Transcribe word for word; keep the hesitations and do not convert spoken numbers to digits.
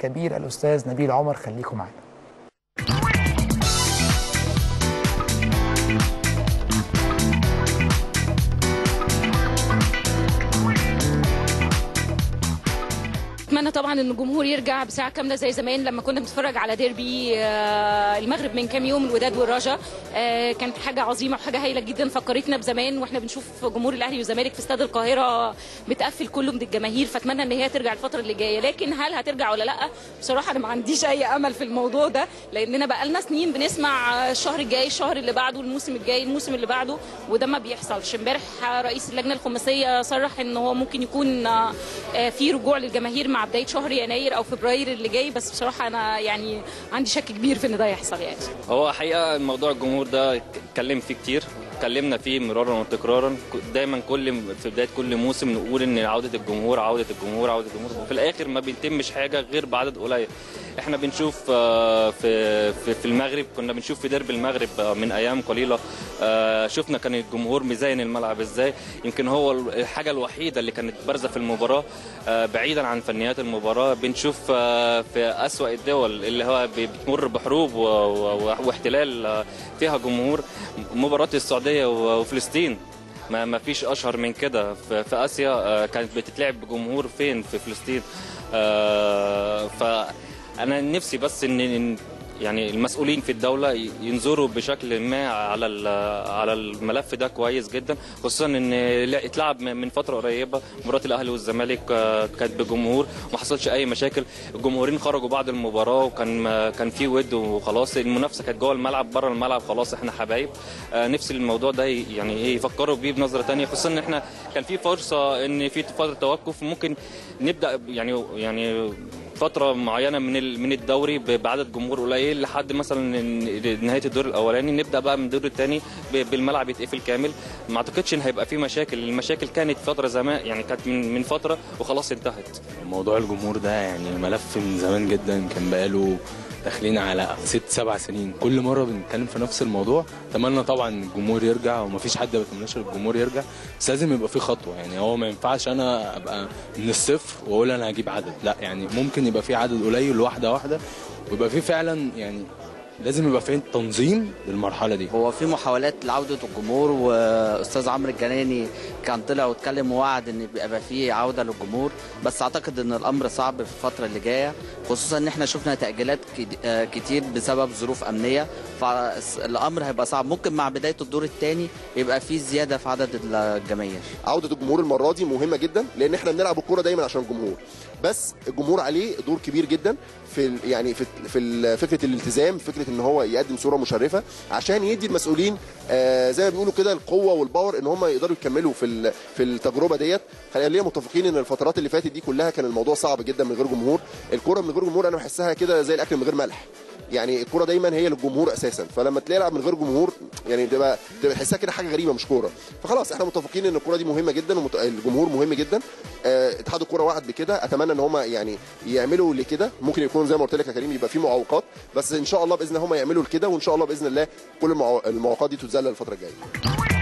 كبير الأستاذ نبيل عمر. خليكم معنا. أتمنى طبعا إن الجمهور يرجع بساعة كاملة زي زمان لما كنا بنتفرج على ديربي المغرب من كام يوم، الوداد والرجاء. كانت حاجة عظيمة وحاجة هايلة جدا، فكرتنا بزمان واحنا بنشوف جمهور الأهلي والزمالك في استاد القاهرة متقفل كله من الجماهير، فأتمنى إن هي ترجع الفترة اللي جاية. لكن هل هترجع ولا لأ؟ بصراحة أنا ما عنديش أي أمل في الموضوع ده، لأننا بقالنا سنين بنسمع الشهر الجاي، الشهر اللي بعده، الموسم الجاي، الموسم اللي بعده، وده ما بيحصلش. امبارح رئيس اللجنة الخماسية صرح إن هو ممكن يكون في رجوع للجماهير مع بداية شهر يناير أو فبراير اللي جاي، بس بصراحة أنا يعني عندي شك كبير في إن ده يحصل. يعني هو حقيقة الموضوع الجمهور ده اتكلم فيه كتير، اتكلمنا فيه مرارا وتكرارا، دايما كل في بداية كل موسم نقول إن عودة الجمهور عودة الجمهور عودة الجمهور، وفي الآخر ما بيتمش حاجة غير بعدد قليل. إحنا بنشوف في في المغرب، كنا بنشوف في ديربي المغرب من أيام قليلة، شفنا كان الجمهور مزين الملعب إزاي. يمكن هو الحاجة الوحيدة اللي كانت بارزة في المباراة بعيدا عن فنيات المباراة. بنشوف في أسوأ الدول اللي هو بتمر بحروب واحتلال فيها جمهور، مباراة السعودية وفلسطين ما فيش أشهر من كده. في آسيا كانت بتتلعب بجمهور فين؟ في فلسطين. فأنا نفسي بس إن يعني المسؤولين في الدولة ينظروا بشكل ما على على الملف ده كويس جدا، خصوصا ان اتلعب من فترة قريبة مباراة الاهلي والزمالك كانت بجمهور وما حصلش اي مشاكل، الجمهورين خرجوا بعد المباراة وكان كان في ود وخلاص، المنافسة كانت جوه الملعب بره الملعب خلاص احنا حبايب. نفس الموضوع ده يعني ايه يفكروا بيه بنظرة ثانية، خصوصا ان احنا كان في فرصة ان في فترة توقف ممكن نبدا يعني يعني فترة معينة من من الدوري بعدد جمهور قليل لحد مثلا نهاية الدور الأولاني، نبدأ بقى من الدور الثاني بالملعب يتقفل كامل. ما أعتقدش إن هيبقى في مشاكل، المشاكل كانت فترة زمان يعني كانت من من فترة وخلاص انتهت. موضوع الجمهور ده يعني ملف من زمان جدا، كان بقاله داخلين على ست سبع سنين كل مرة بنتكلم في نفس الموضوع. اتمنى طبعا الجمهور يرجع ومفيش حد ما بيتمناش الجمهور يرجع، بس لازم يبقى في خطوة. يعني هو ما ينفعش أنا أبقى من الصفر وأقول أنا هجيب عدد، لا يعني ممكن يبقى في عدد قليل واحدة واحدة، ويبقى في فعلا يعني لازم يبقى في تنظيم للمرحله دي. هو في محاولات لعوده الجمهور، واستاذ عمرو الجناني كان طلع واتكلم ووعد ان بيبقى في عوده للجمهور، بس اعتقد ان الامر صعب في الفتره اللي جايه، خصوصا ان احنا شفنا تاجيلات كتير بسبب ظروف امنيه، فالامر هيبقى صعب. ممكن مع بدايه الدور الثاني يبقى في زياده في عدد الجماهير. عوده الجمهور المره دي مهمه جدا، لان احنا بنلعب الكوره دايما عشان الجمهور، بس الجمهور عليه دور كبير جدا في يعني في في فكره الالتزام، فكره ان هو يقدم صوره مشرفه عشان يدي المسؤولين آه زي ما بيقولوا كده القوه والباور ان هم يقدروا يكملوا في في التجربه ديت. خلينا متفقين ان الفترات اللي فاتت دي كلها كان الموضوع صعب جدا من غير جمهور. الكوره من غير جمهور انا بحسها كده زي الاكل من غير ملح، يعني الكوره دايما هي للجمهور اساسا، فلما تلعب من غير جمهور يعني بتبقى بتحسها كده حاجه غريبه مش كوره. فخلاص احنا متفقين ان الكوره دي مهمه جدا والجمهور مهم جدا. اتحاد الكوره وعد بكده، اتمنى ان هم يعني يعملوا لكده. ممكن يكون زي ما قلت لك يا كريم يبقى في معوقات، بس ان شاء الله باذن الله هم يعملوا لكده، وان شاء الله باذن الله كل المعوقات دي تتذلل الفتره الجايه.